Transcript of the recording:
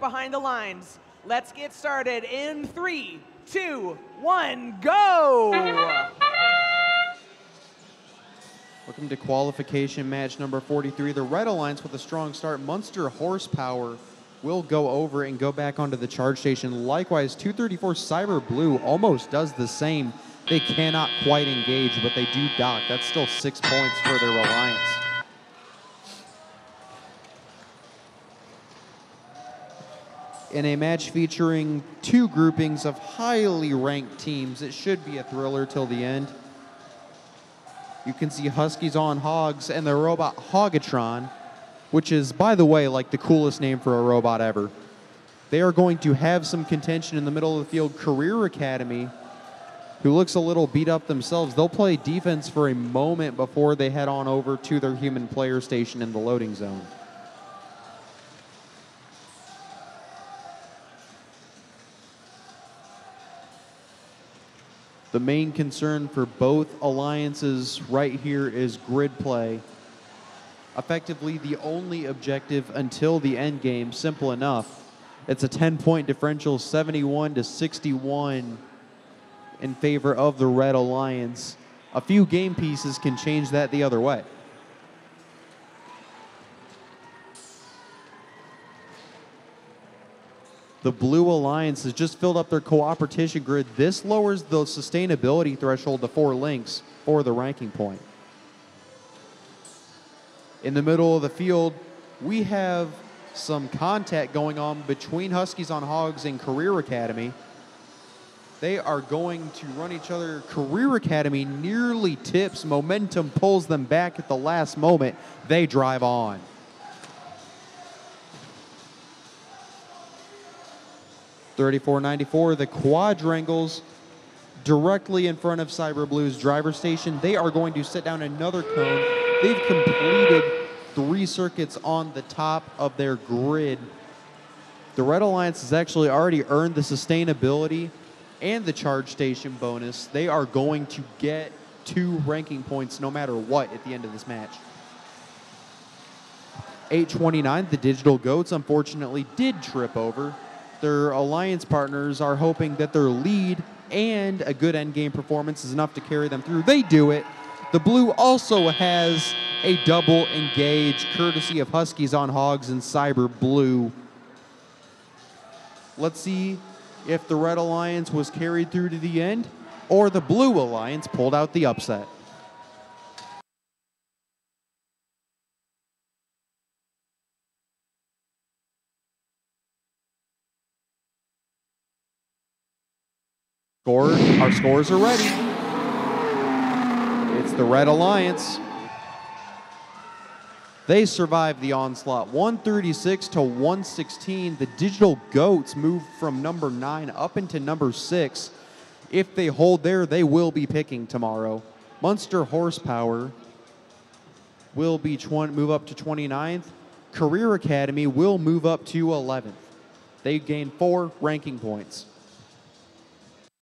got behind the lines. Let's get started in 3, 2, 1, go! Welcome to qualification match number 43. The Red Alliance with a strong start. Munster Horsepower will go over and go back onto the charge station. Likewise, 234 Cyber Blue almost does the same. They cannot quite engage, but they do dock. That's still 6 points for their Alliance. In a match featuring two groupings of highly ranked teams, it should be a thriller till the end. You can see Huskies on Hogs and the robot Hogatron, which is, by the way, like the coolest name for a robot ever. They are going to have some contention in the middle of the field. Career Academy, who looks a little beat up themselves, they'll play defense for a moment before they head on over to their human player station in the loading zone. The main concern for both alliances right here is grid play. Effectively the only objective until the end game, simple enough. It's a 10-point differential, 71 to 61 in favor of the Red Alliance. A few game pieces can change that the other way. The Blue Alliance has just filled up their cooperation grid. This lowers the sustainability threshold to 4 links for the ranking point. In the middle of the field, we have some contact going on between Huskies on Hogs and Career Academy. They are going to run each other. Career Academy nearly tips. Momentum pulls them back at the last moment. They drive on. $34.94, the quadrangles directly in front of Cyber Blue's driver station. They are going to set down another cone. They've completed 3 circuits on the top of their grid. The Red Alliance has actually already earned the sustainability and the charge station bonus. They are going to get 2 ranking points no matter what at the end of this match. 8:29, the Digital Goats unfortunately did trip over. Their alliance partners are hoping that their lead and a good endgame performance is enough to carry them through. They do it. The Blue also has a double engage, courtesy of Huskies on Hogs and Cyber Blue. Let's see if the Red Alliance was carried through to the end or the Blue Alliance pulled out the upset. Our scores are ready. It's the Red Alliance. They survived the onslaught, 136 to 116. The Digital Goats move from number 9 up into number 6. If they hold there, they will be picking tomorrow. Munster Horsepower will be move up to 29th. Career Academy will move up to 11th. They gain 4 ranking points.